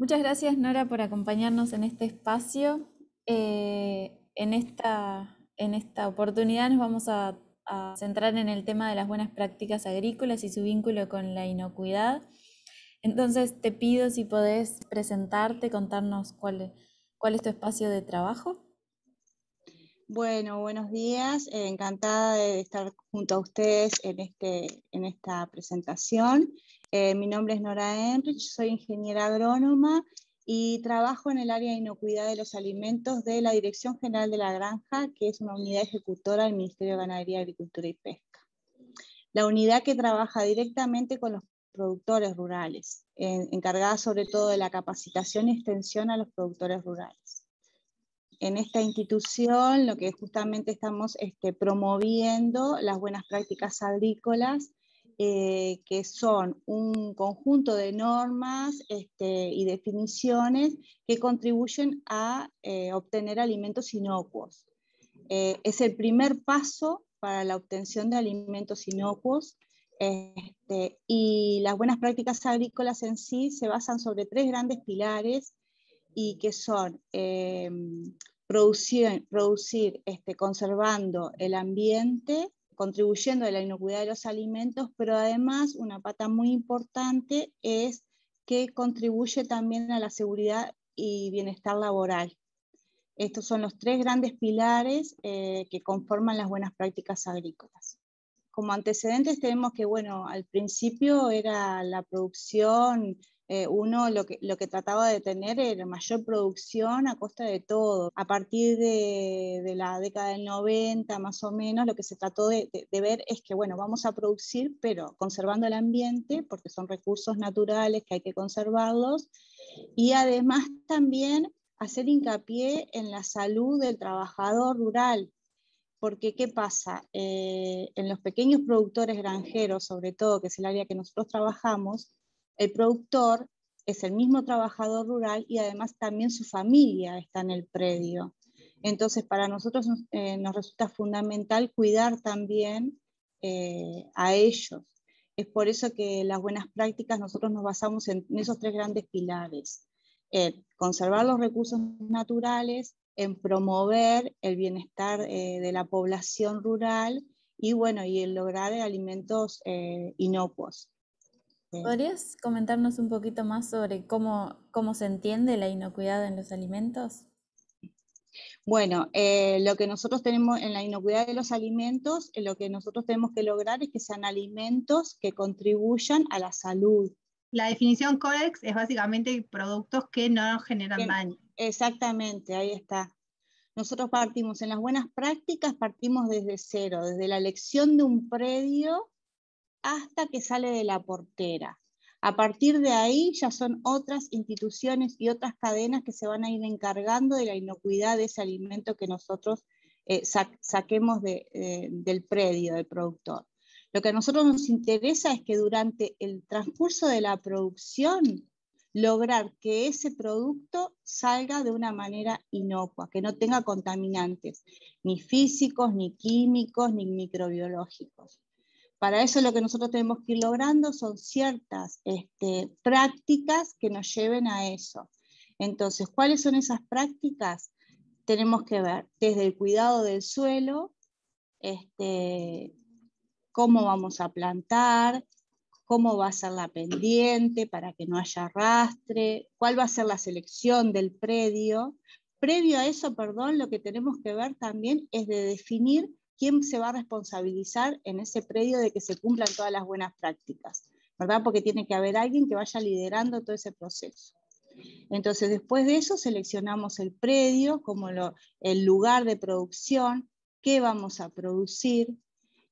Muchas gracias, Nora, por acompañarnos en este espacio. En esta oportunidad nos vamos a centrar en el tema de las buenas prácticas agrícolas y su vínculo con la inocuidad. Entonces te pido si podés presentarte, contarnos cuál es tu espacio de trabajo. Bueno, buenos días. Encantada de estar junto a ustedes en esta presentación. Mi nombre es Nora Enrich, soy ingeniera agrónoma y trabajo en el área de inocuidad de los alimentos de la Dirección General de la Granja, que es una unidad ejecutora del Ministerio de Ganadería, Agricultura y Pesca. La unidad que trabaja directamente con los productores rurales, encargada sobre todo de la capacitación y extensión a los productores rurales. En esta institución lo que justamente estamos promoviendo las buenas prácticas agrícolas, que son un conjunto de normas y definiciones que contribuyen a obtener alimentos inocuos. Es el primer paso para la obtención de alimentos inocuos, y las buenas prácticas agrícolas en sí se basan sobre tres grandes pilares, y que son producir conservando el ambiente, contribuyendo a la inocuidad de los alimentos, pero además una pata muy importante es que contribuye también a la seguridad y bienestar laboral. Estos son los tres grandes pilares que conforman las buenas prácticas agrícolas. Como antecedentes tenemos que, bueno, al principio era la producción, lo que trataba de tener era mayor producción a costa de todo. A partir de la década del 90, más o menos, lo que se trató de ver es que, bueno, vamos a producir, pero conservando el ambiente, porque son recursos naturales que hay que conservarlos, y además también hacer hincapié en la salud del trabajador rural, porque ¿qué pasa? En los pequeños productores granjeros, sobre todo, que es el área que nosotros trabajamos, el productor es el mismo trabajador rural y además también su familia está en el predio. Entonces para nosotros nos resulta fundamental cuidar también a ellos. Es por eso que las buenas prácticas nosotros nos basamos en esos tres grandes pilares. Conservar los recursos naturales, en promover el bienestar de la población rural y, bueno, y en lograr alimentos inocuos. ¿Podrías comentarnos un poquito más sobre cómo se entiende la inocuidad en los alimentos? Bueno, lo que nosotros tenemos en la inocuidad de los alimentos, lo que nosotros tenemos que lograr es que sean alimentos que contribuyan a la salud. La definición Codex es básicamente productos que no generan daño. Exactamente, ahí está. Nosotros partimos en las buenas prácticas, partimos desde cero, desde la elección de un predio hasta que sale de la portera. A partir de ahí ya son otras instituciones y otras cadenas que se van a ir encargando de la inocuidad de ese alimento que nosotros saquemos del predio, del productor. Lo que a nosotros nos interesa es que durante el transcurso de la producción lograr que ese producto salga de una manera inocua, que no tenga contaminantes, ni físicos, ni químicos, ni microbiológicos. Para eso lo que nosotros tenemos que ir logrando son ciertas prácticas que nos lleven a eso. Entonces, ¿cuáles son esas prácticas? Tenemos que ver desde el cuidado del suelo, cómo vamos a plantar, cómo va a ser la pendiente para que no haya arrastre, cuál va a ser la selección del predio. Previo a eso, lo que tenemos que ver también es de definir quién se va a responsabilizar en ese predio de que se cumplan todas las buenas prácticas, ¿verdad? Porque tiene que haber alguien que vaya liderando todo ese proceso. Entonces, después de eso, seleccionamos el predio como el lugar de producción, qué vamos a producir,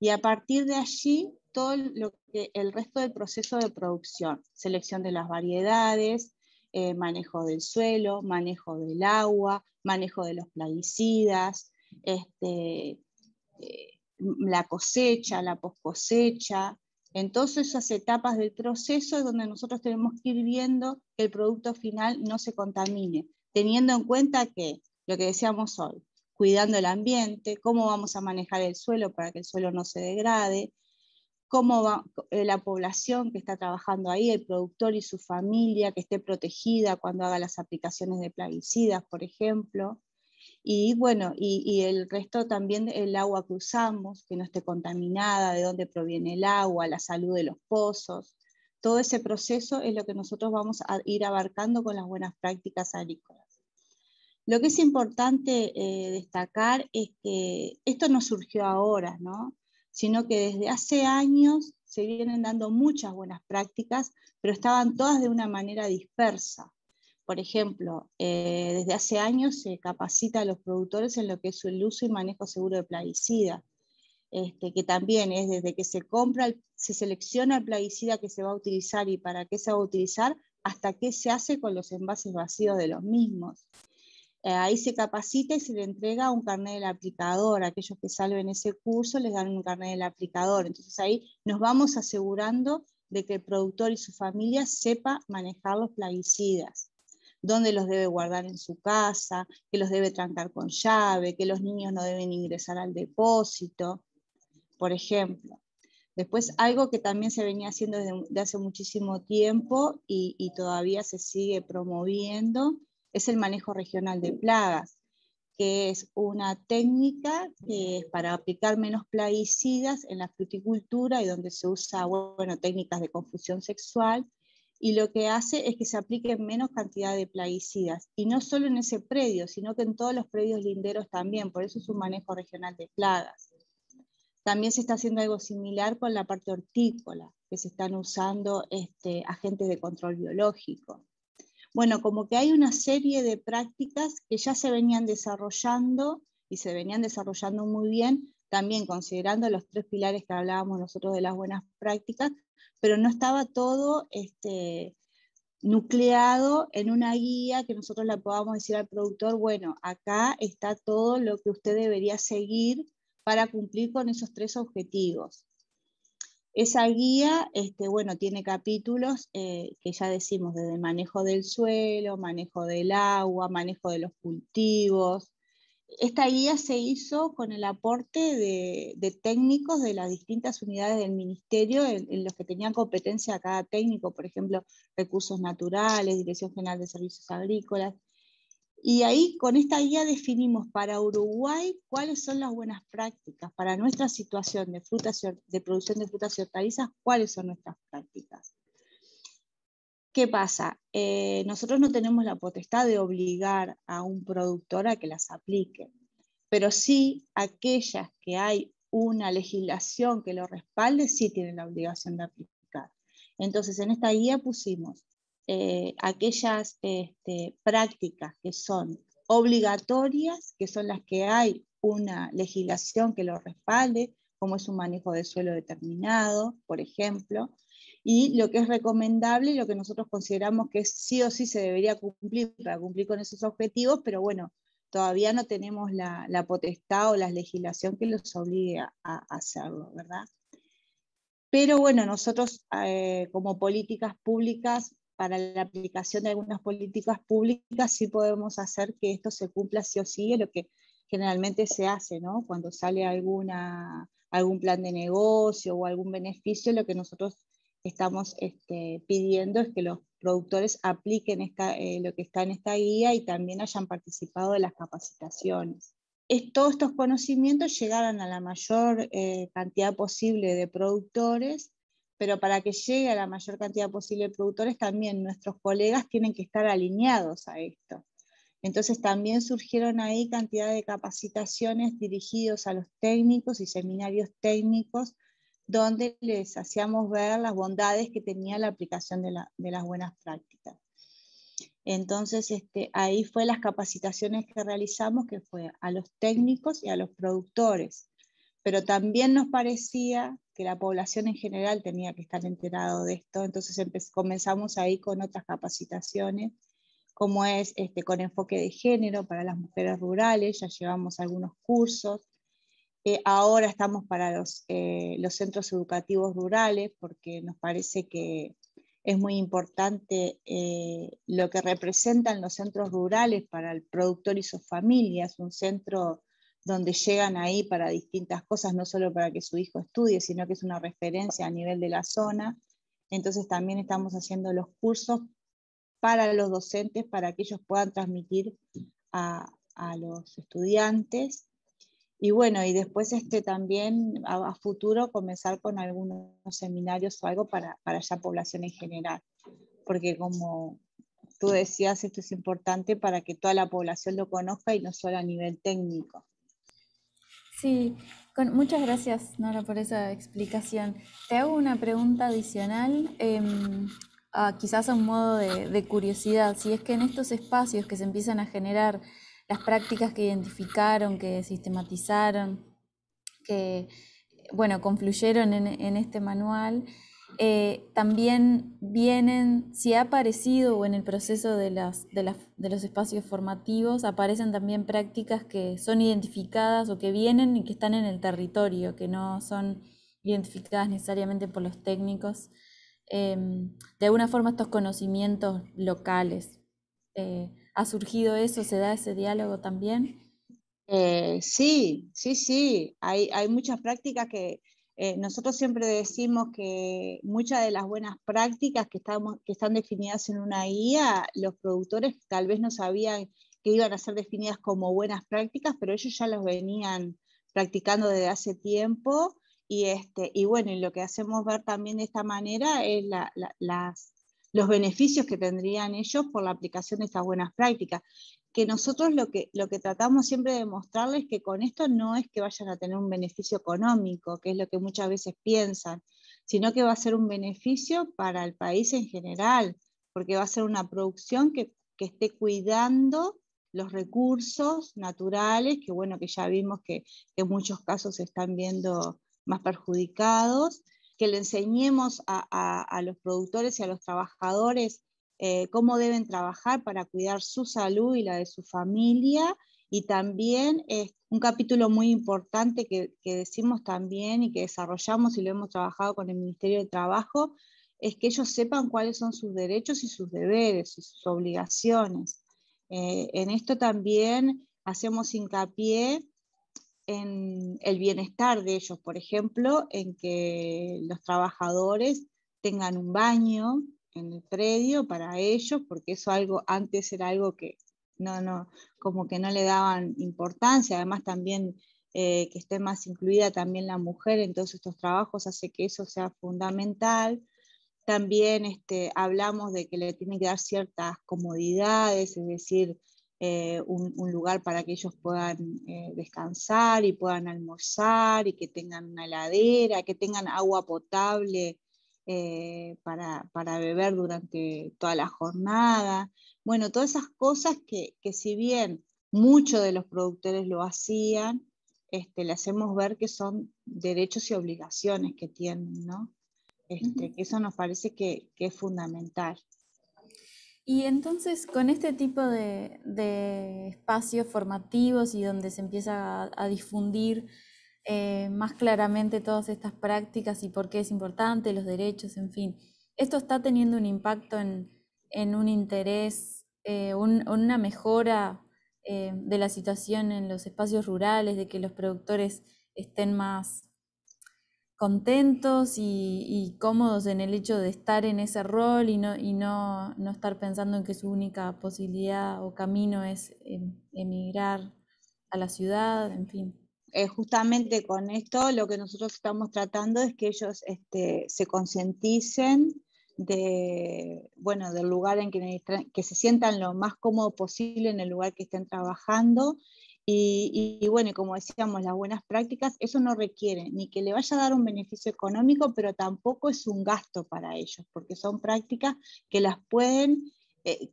y a partir de allí, todo el resto del proceso de producción, selección de las variedades, manejo del suelo, manejo del agua, manejo de los plaguicidas, la cosecha, la poscosecha. En todas esas etapas del proceso es donde nosotros tenemos que ir viendo que el producto final no se contamine, teniendo en cuenta que, lo que decíamos hoy, cuidando el ambiente, cómo vamos a manejar el suelo para que el suelo no se degrade, cómo va la población que está trabajando ahí, el productor y su familia, que esté protegida cuando haga las aplicaciones de plaguicidas, por ejemplo. Y bueno, y el resto también, el agua que usamos, que no esté contaminada, de dónde proviene el agua, la salud de los pozos. Todo ese proceso es lo que nosotros vamos a ir abarcando con las buenas prácticas agrícolas. Lo que es importante destacar es que esto no surgió ahora, ¿no?, sino que desde hace años se vienen dando muchas buenas prácticas, pero estaban todas de una manera dispersa. Por ejemplo, desde hace años se capacita a los productores en lo que es el uso y manejo seguro de plaguicida, que también es desde que se compra, se selecciona el plaguicida que se va a utilizar y para qué se va a utilizar, hasta qué se hace con los envases vacíos de los mismos. Ahí se capacita y se le entrega un carnet del aplicador. Aquellos que salven ese curso les dan un carnet del aplicador. Entonces ahí nos vamos asegurando de que el productor y su familia sepa manejar los plaguicidas, dónde los debe guardar en su casa, que los debe trancar con llave, que los niños no deben ingresar al depósito, por ejemplo. Después, algo que también se venía haciendo desde hace muchísimo tiempo y todavía se sigue promoviendo, es el manejo regional de plagas, que es una técnica que es para aplicar menos plaguicidas en la fruticultura y donde se usa, bueno, técnicas de confusión sexual, y lo que hace es que se apliquen menos cantidad de plaguicidas, y no solo en ese predio, sino que en todos los predios linderos también, por eso es un manejo regional de plagas. También se está haciendo algo similar con la parte hortícola, que se están usando agentes de control biológico. Bueno, como que hay una serie de prácticas que ya se venían desarrollando, y se venían desarrollando muy bien, también considerando los tres pilares que hablábamos nosotros de las buenas prácticas, pero no estaba todo nucleado en una guía que nosotros le podamos decir al productor, bueno, acá está todo lo que usted debería seguir para cumplir con esos tres objetivos. Esa guía bueno, tiene capítulos que ya decimos, desde el manejo del suelo, manejo del agua, manejo de los cultivos. Esta guía se hizo con el aporte de técnicos de las distintas unidades del ministerio en los que tenían competencia a cada técnico, por ejemplo, recursos naturales, Dirección General de Servicios Agrícolas. Y ahí con esta guía definimos para Uruguay cuáles son las buenas prácticas, para nuestra situación de producción de frutas y hortalizas, cuáles son nuestras prácticas. ¿Qué pasa? Nosotros no tenemos la potestad de obligar a un productor a que las aplique, pero sí aquellas que hay una legislación que lo respalde, sí tienen la obligación de aplicar. Entonces en esta guía pusimos aquellas prácticas que son obligatorias, que son las que hay una legislación que lo respalde, como es un manejo de suelo determinado, por ejemplo, y lo que es recomendable, lo que nosotros consideramos que sí o sí se debería cumplir para cumplir con esos objetivos, pero bueno, todavía no tenemos la potestad o la legislación que los obligue a hacerlo, ¿verdad? Pero bueno, nosotros como políticas públicas, para la aplicación de algunas políticas públicas sí podemos hacer que esto se cumpla sí o sí, es lo que generalmente se hace, ¿no? Cuando sale algún plan de negocio o algún beneficio, lo que nosotros estamos pidiendo es que los productores apliquen lo que está en esta guía y también hayan participado de las capacitaciones. Todos estos conocimientos llegaran a la mayor cantidad posible de productores, pero para que llegue a la mayor cantidad posible de productores, también nuestros colegas tienen que estar alineados a esto. Entonces también surgieron ahí cantidad de capacitaciones dirigidas a los técnicos y seminarios técnicos, donde les hacíamos ver las bondades que tenía la aplicación de las buenas prácticas. Entonces ahí fue las capacitaciones que realizamos, que fue a los técnicos y a los productores. Pero también nos parecía que la población en general tenía que estar enterado de esto, entonces comenzamos ahí con otras capacitaciones, como es con enfoque de género para las mujeres rurales, ya llevamos algunos cursos, ahora estamos para los centros educativos rurales, porque nos parece que es muy importante lo que representan los centros rurales para el productor y sus familias, un centro donde llegan ahí para distintas cosas, no solo para que su hijo estudie, sino que es una referencia a nivel de la zona. Entonces también estamos haciendo los cursos para los docentes, para que ellos puedan transmitir a los estudiantes. Y bueno, y después también a futuro comenzar con algunos seminarios o algo para ya población en general. Porque como tú decías, esto es importante para que toda la población lo conozca y no solo a nivel técnico. Sí, muchas gracias, Nora, por esa explicación. Te hago una pregunta adicional, quizás a un modo de curiosidad. Si es que en estos espacios que se empiezan a generar las prácticas que identificaron, que sistematizaron, que bueno, confluyeron en este manual, también vienen, si ha aparecido o en el proceso de los espacios formativos, aparecen también prácticas que son identificadas o que vienen y que están en el territorio, que no son identificadas necesariamente por los técnicos. De alguna forma estos conocimientos locales. ¿Ha surgido eso? ¿Se da ese diálogo también? Sí. Hay muchas prácticas que nosotros siempre decimos que muchas de las buenas prácticas que están definidas en una guía, los productores tal vez no sabían que iban a ser definidas como buenas prácticas, pero ellos ya las venían practicando desde hace tiempo. Y bueno, y lo que hacemos ver también de esta manera es los beneficios que tendrían ellos por la aplicación de estas buenas prácticas, que nosotros lo que tratamos siempre de mostrarles que con esto no es que vayan a tener un beneficio económico, que es lo que muchas veces piensan, sino que va a ser un beneficio para el país en general, porque va a ser una producción que esté cuidando los recursos naturales, que bueno, que ya vimos que en muchos casos se están viendo más perjudicados, que le enseñemos a los productores y a los trabajadores cómo deben trabajar para cuidar su salud y la de su familia. Y también un capítulo muy importante que decimos también y que desarrollamos y lo hemos trabajado con el Ministerio de Trabajo, es que ellos sepan cuáles son sus derechos y sus deberes y sus obligaciones. En esto también hacemos hincapié en el bienestar de ellos, por ejemplo, en que los trabajadores tengan un baño en el predio para ellos, porque eso antes era algo que como que no le daban importancia. Además también que esté más incluida también la mujer en todos estos trabajos hace que eso sea fundamental. También hablamos de que le tienen que dar ciertas comodidades, es decir, un lugar para que ellos puedan descansar y puedan almorzar y que tengan una heladera, que tengan agua potable para beber durante toda la jornada. Bueno, todas esas cosas que si bien muchos de los productores lo hacían, le hacemos ver que son derechos y obligaciones que tienen, ¿no? Que eso nos parece que es fundamental. Y entonces con este tipo de espacios formativos y donde se empieza a difundir más claramente todas estas prácticas y por qué es importante, los derechos, en fin, ¿esto está teniendo un impacto en un interés, una mejora de la situación en los espacios rurales, de que los productores estén más contentos y cómodos en el hecho de estar en ese rol y no estar pensando en que su única posibilidad o camino es emigrar a la ciudad, en fin? Justamente con esto lo que nosotros estamos tratando es que ellos se concienticen del lugar en que se sientan lo más cómodo posible en el lugar que estén trabajando. Y bueno, como decíamos, las buenas prácticas, eso no requiere ni que le vaya a dar un beneficio económico, pero tampoco es un gasto para ellos, porque son prácticas que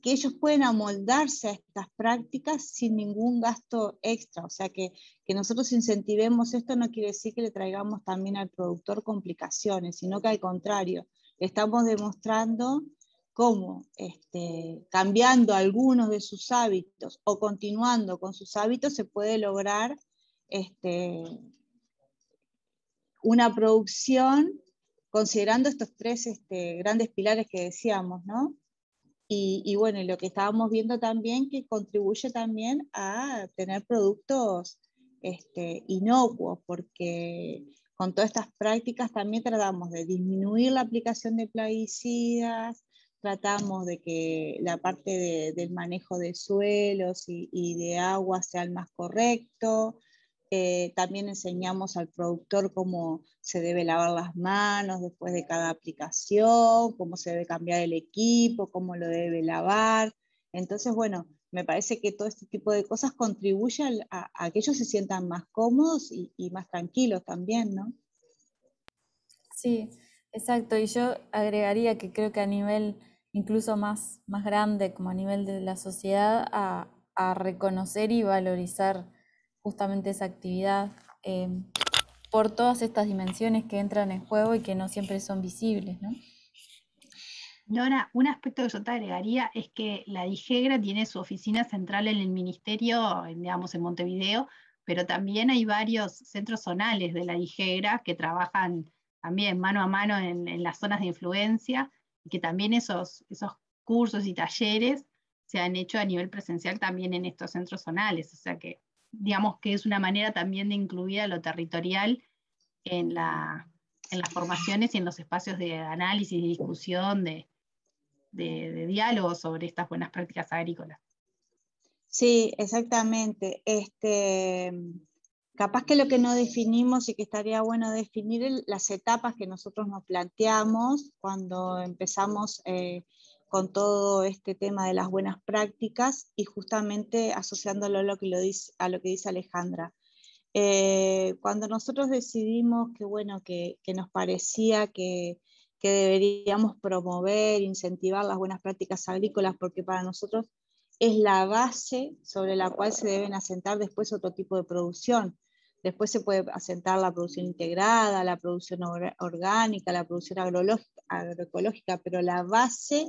que ellos pueden amoldarse a estas prácticas sin ningún gasto extra. O sea, que nosotros incentivemos esto no quiere decir que le traigamos también al productor complicaciones, sino que al contrario, le estamos demostrando cómo cambiando algunos de sus hábitos o continuando con sus hábitos se puede lograr una producción considerando estos tres grandes pilares que decíamos, ¿no? Y bueno, lo que estábamos viendo también que contribuye también a tener productos inocuo, porque con todas estas prácticas también tratamos de disminuir la aplicación de plaguicidas, tratamos de que la parte del manejo de suelos y de agua sea el más correcto. También enseñamos al productor cómo se debe lavar las manos después de cada aplicación, cómo se debe cambiar el equipo, cómo lo debe lavar. Entonces, bueno, me parece que todo este tipo de cosas contribuye a que ellos se sientan más cómodos y más tranquilos también, ¿no? Sí, exacto. Y yo agregaría que creo que a nivel incluso más grande, como a nivel de la sociedad, a reconocer y valorizar justamente esa actividad por todas estas dimensiones que entran en juego y que no siempre son visibles, ¿no? Nora, un aspecto que yo te agregaría es que la Dijegra tiene su oficina central en el Ministerio, digamos en Montevideo, pero también hay varios centros zonales de la Dijegra que trabajan también mano a mano en las zonas de influencia, y que también esos cursos y talleres se han hecho a nivel presencial también en estos centros zonales, o sea que digamos que es una manera también de incluir a lo territorial en las formaciones y en los espacios de análisis, de discusión, de diálogo sobre estas buenas prácticas agrícolas. Sí, exactamente. Capaz que lo que no definimos y que estaría bueno definir es las etapas que nosotros nos planteamos cuando empezamos con todo este tema de las buenas prácticas y justamente asociándolo a lo que dice Alejandra. Cuando nosotros decidimos que, bueno, que nos parecía que deberíamos promover, incentivar las buenas prácticas agrícolas, porque para nosotros es la base sobre la cual se deben asentar después otro tipo de producción. Después se puede asentar la producción integrada, la producción orgánica, la producción agroecológica, pero la base,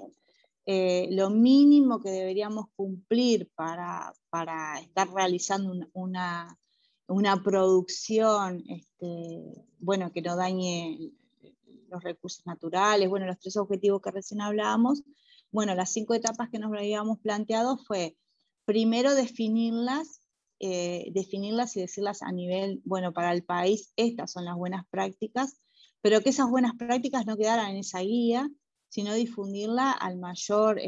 lo mínimo que deberíamos cumplir para estar realizando una producción bueno, que no dañe los recursos naturales, bueno, los tres objetivos que recién hablábamos, bueno, las 5 etapas que nos habíamos planteado fue, primero definirlas y decirlas a nivel, bueno, para el país, estas son las buenas prácticas, pero que esas buenas prácticas no quedaran en esa guía, sino difundirla al mayor,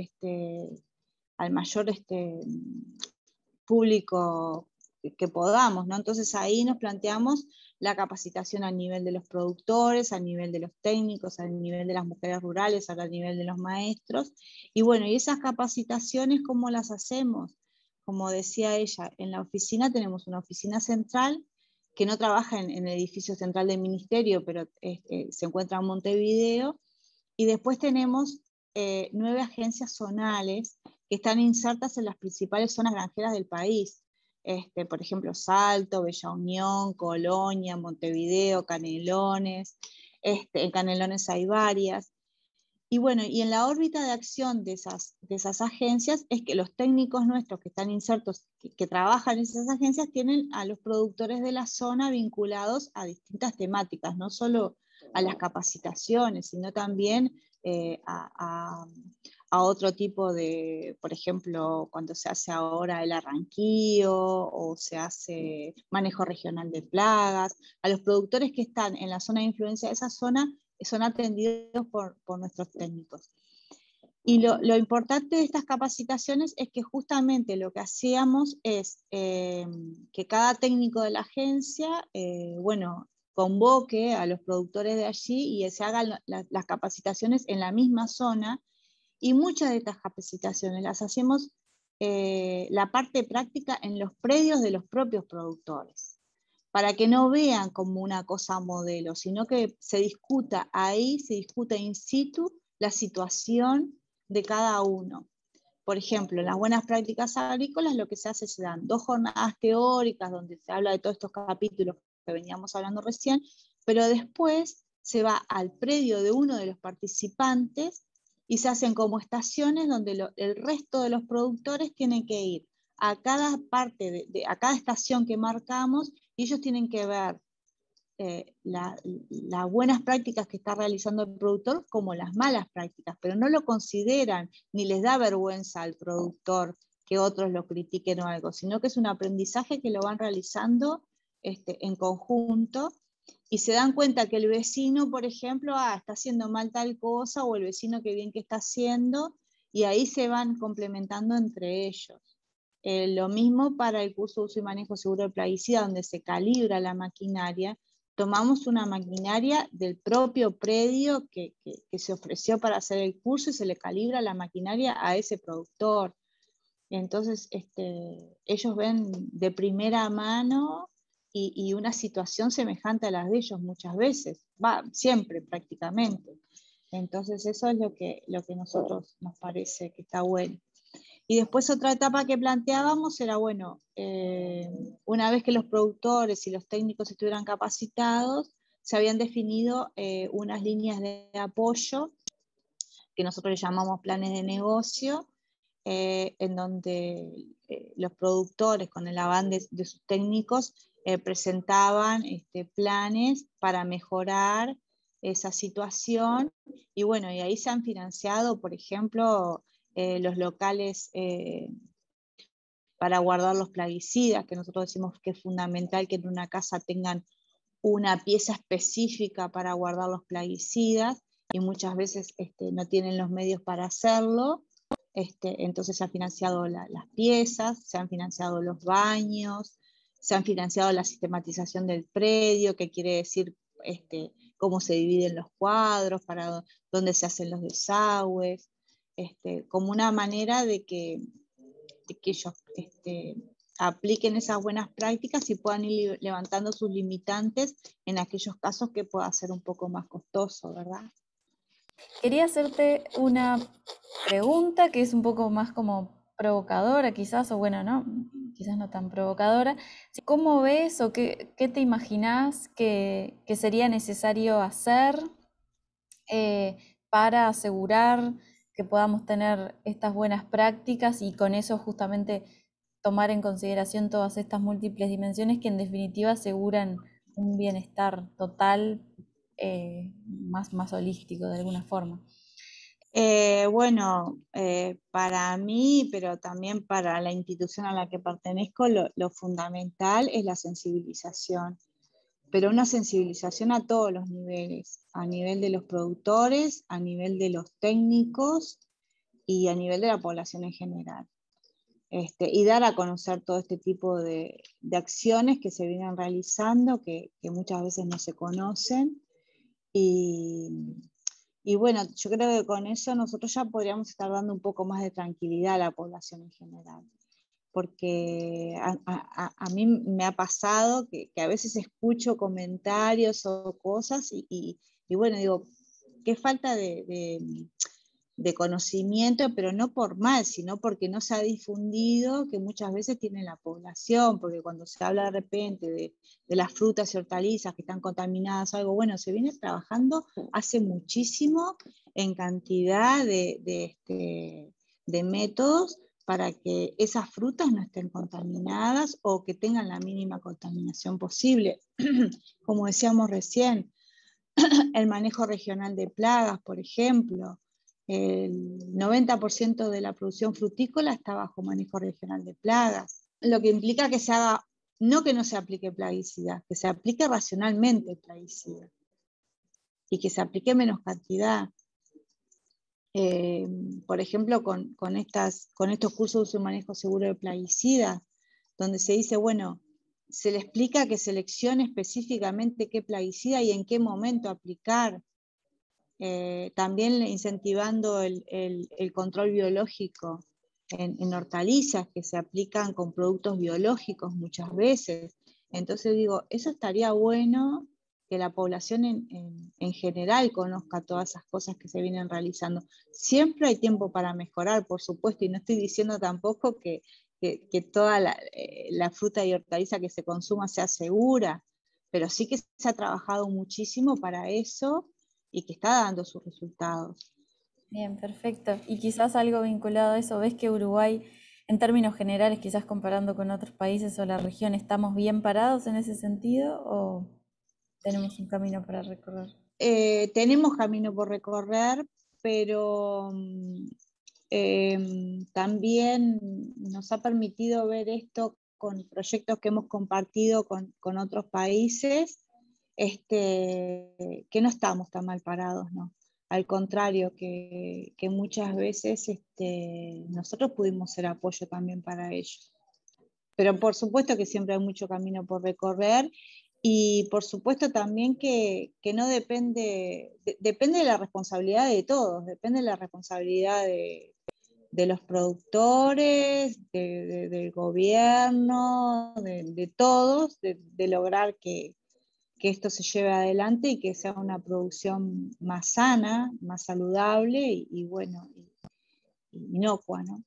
público que podamos, ¿no? Entonces ahí nos planteamos la capacitación a nivel de los productores, a nivel de los técnicos, a nivel de las mujeres rurales, a nivel de los maestros, y bueno, y esas capacitaciones, ¿cómo las hacemos? Como decía ella, en la oficina tenemos una oficina central que no trabaja en el edificio central del ministerio, pero se encuentra en Montevideo, y después tenemos 9 agencias zonales que están insertas en las principales zonas granjeras del país, por ejemplo Salto, Bella Unión, Colonia, Montevideo, Canelones, en Canelones hay varias. Y bueno, y en la órbita de acción de esas agencias es que los técnicos nuestros que están insertos, que trabajan en esas agencias, tienen a los productores de la zona vinculados a distintas temáticas, no solo a las capacitaciones, sino también a otro tipo de, por ejemplo, cuando se hace ahora el arranquío, o se hace manejo regional de plagas, a los productores que están en la zona de influencia de esa zona, son atendidos por nuestros técnicos. Y lo importante de estas capacitaciones es que justamente lo que hacíamos es que cada técnico de la agencia, bueno, convoque a los productores de allí y se hagan las capacitaciones en la misma zona, y muchas de estas capacitaciones las hacemos la parte práctica en los predios de los propios productores, para que no vean como una cosa modelo, sino que se discuta ahí, se discuta in situ la situación de cada uno. Por ejemplo, en las buenas prácticas agrícolas lo que se hace es se dan 2 jornadas teóricas donde se habla de todos estos capítulos que veníamos hablando recién, pero después se va al predio de uno de los participantes y se hacen como estaciones donde el resto de los productores tienen que ir a cada parte, a cada estación que marcamos, y ellos tienen que ver las buenas prácticas que está realizando el productor como las malas prácticas, pero no lo consideran, ni les da vergüenza al productor que otros lo critiquen o algo, sino que es un aprendizaje que lo van realizando en conjunto, y se dan cuenta que el vecino, por ejemplo, está haciendo mal tal cosa, o el vecino qué bien que está haciendo, y ahí se van complementando entre ellos. Lo mismo para el curso de uso y manejo seguro de plaguicida, donde se calibra la maquinaria. Tomamos una maquinaria del propio predio que se ofreció para hacer el curso, y se le calibra la maquinaria a ese productor. Entonces ellos ven de primera mano y una situación semejante a las de ellos muchas veces, siempre prácticamente. Entonces eso es lo que a nosotros nos parece que está bueno. Y después otra etapa que planteábamos era, bueno, una vez que los productores y los técnicos estuvieran capacitados, se habían definido unas líneas de apoyo, que nosotros le llamamos planes de negocio, en donde los productores, con el avance de sus técnicos, presentaban planes para mejorar esa situación, y bueno, y ahí se han financiado, por ejemplo, los locales para guardar los plaguicidas, que nosotros decimos que es fundamental que en una casa tengan una pieza específica para guardar los plaguicidas, y muchas veces no tienen los medios para hacerlo. Entonces se han financiado las piezas, se han financiado los baños, se han financiado la sistematización del predio, que quiere decir cómo se dividen los cuadros, para dónde se hacen los desagües, como una manera de que ellos apliquen esas buenas prácticas y puedan ir levantando sus limitantes en aquellos casos que pueda ser un poco más costoso, ¿verdad? Quería hacerte una pregunta que es un poco más como provocadora quizás, o bueno, no, quizás no tan provocadora. ¿Cómo ves o qué te imaginás que sería necesario hacer para asegurar que podamos tener estas buenas prácticas y con eso justamente tomar en consideración todas estas múltiples dimensiones que en definitiva aseguran un bienestar total, más holístico de alguna forma? Bueno, para mí, pero también para la institución a la que pertenezco, lo fundamental es la sensibilización, pero una sensibilización a todos los niveles, a nivel de los productores, a nivel de los técnicos y a nivel de la población en general. Y dar a conocer todo este tipo de acciones que se vienen realizando, que muchas veces no se conocen. Y bueno, yo creo que con eso nosotros ya podríamos estar dando un poco más de tranquilidad a la población en general, porque a mí me ha pasado que a veces escucho comentarios o cosas y bueno, digo, qué falta de conocimiento, pero no por mal, sino porque no se ha difundido que muchas veces tiene la población, porque cuando se habla de repente de las frutas y hortalizas que están contaminadas o algo, bueno, se viene trabajando hace muchísimo en cantidad de métodos para que esas frutas no estén contaminadas o que tengan la mínima contaminación posible. Como decíamos recién, el manejo regional de plagas, por ejemplo, el 90% de la producción frutícola está bajo manejo regional de plagas, lo que implica que se haga, no que no se aplique plaguicida, que se aplique racionalmente plaguicida y que se aplique menos cantidad. Por ejemplo, con estos cursos de uso y manejo seguro de plaguicidas, donde se dice, bueno, se le explica que seleccione específicamente qué plaguicida y en qué momento aplicar. También incentivando el control biológico en hortalizas que se aplican con productos biológicos muchas veces. Entonces digo, eso estaría bueno que la población en general conozca todas esas cosas que se vienen realizando. Siempre hay tiempo para mejorar, por supuesto, y no estoy diciendo tampoco que toda la fruta y hortaliza que se consuma sea segura, pero sí que se ha trabajado muchísimo para eso y que está dando sus resultados. Bien, perfecto. Y quizás algo vinculado a eso, ¿ves que Uruguay, en términos generales, quizás comparando con otros países o la región, estamos bien parados en ese sentido o tenemos un camino para recorrer? Tenemos camino por recorrer, pero también nos ha permitido ver esto con proyectos que hemos compartido con otros países, que no estamos tan mal parados, ¿no? Al contrario, que muchas veces nosotros pudimos ser apoyo también para ellos. Pero por supuesto que siempre hay mucho camino por recorrer, y por supuesto también que no depende, depende de la responsabilidad de todos, depende de la responsabilidad de los productores, del gobierno, de todos, de lograr que esto se lleve adelante y que sea una producción más sana, más saludable y bueno, inocua, ¿no?